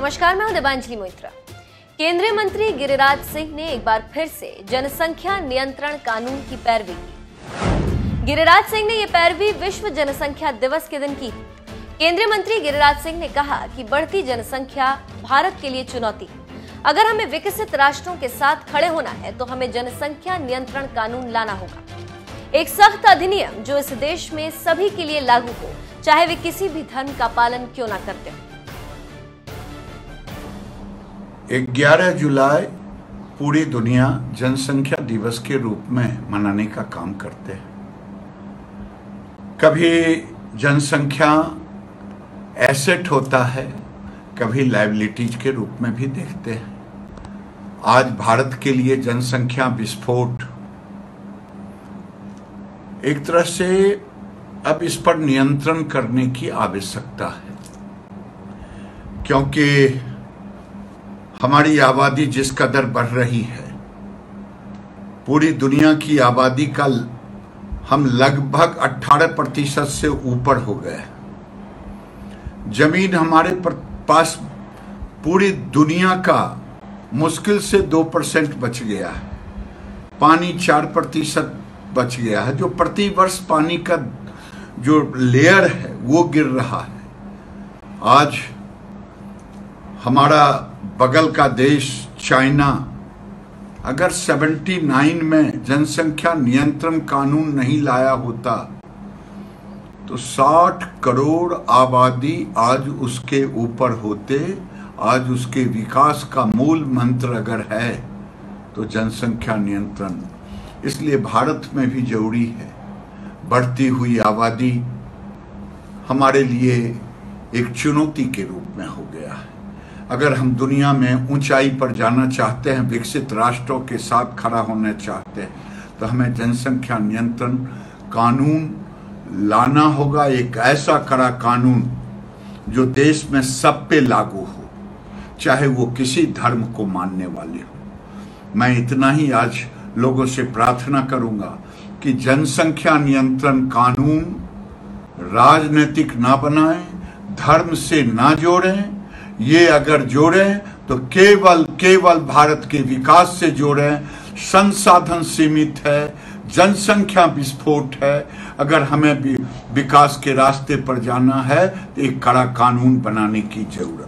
नमस्कार, मैं हूं देवांजली मोहत्रा। केंद्रीय मंत्री गिरिराज सिंह ने एक बार फिर से जनसंख्या नियंत्रण कानून की पैरवी की। गिरिराज सिंह ने यह पैरवी विश्व जनसंख्या दिवस के दिन की। केंद्रीय मंत्री गिरिराज सिंह ने कहा कि बढ़ती जनसंख्या भारत के लिए चुनौती है। अगर हमें विकसित राष्ट्रों के साथ खड़े होना है तो हमें जनसंख्या नियंत्रण कानून लाना होगा, एक सख्त अधिनियम जो इस देश में सभी के लिए लागू हो, चाहे वे किसी भी धर्म का पालन क्यों ना करते हो। 11 जुलाई पूरी दुनिया जनसंख्या दिवस के रूप में मनाने का काम करते हैं। कभी जनसंख्या एसेट होता है, कभी लायबिलिटीज के रूप में भी देखते हैं। आज भारत के लिए जनसंख्या विस्फोट एक तरह से अब इस पर नियंत्रण करने की आवश्यकता है, क्योंकि हमारी आबादी जिस कदर बढ़ रही है, पूरी दुनिया की आबादी का हम लगभग 18% से ऊपर हो गए। जमीन हमारे पास पूरी दुनिया का मुश्किल से 2% बच गया है, पानी 4% बच गया है। जो प्रति वर्ष पानी का जो लेयर है वो गिर रहा है। आज हमारा बगल का देश चाइना, अगर 79 में जनसंख्या नियंत्रण कानून नहीं लाया होता तो 60 करोड़ आबादी आज उसके ऊपर होते। आज उसके विकास का मूल मंत्र अगर है तो जनसंख्या नियंत्रण। इसलिए भारत में भी जरूरी है। बढ़ती हुई आबादी हमारे लिए एक चुनौती के रूप में हो गया है। अगर हम दुनिया में ऊंचाई पर जाना चाहते हैं, विकसित राष्ट्रों के साथ खड़ा होना चाहते हैं, तो हमें जनसंख्या नियंत्रण कानून लाना होगा, एक ऐसा कड़ा कानून जो देश में सब पे लागू हो, चाहे वो किसी धर्म को मानने वाले हो। मैं इतना ही आज लोगों से प्रार्थना करूंगा कि जनसंख्या नियंत्रण कानून राजनीतिक ना बनाएं, धर्म से ना जोड़ें। ये अगर जोड़ें तो केवल भारत के विकास से जोड़ें। संसाधन सीमित है, जनसंख्या विस्फोट है। अगर हमें विकास के रास्ते पर जाना है तो एक कड़ा कानून बनाने की जरूरत है।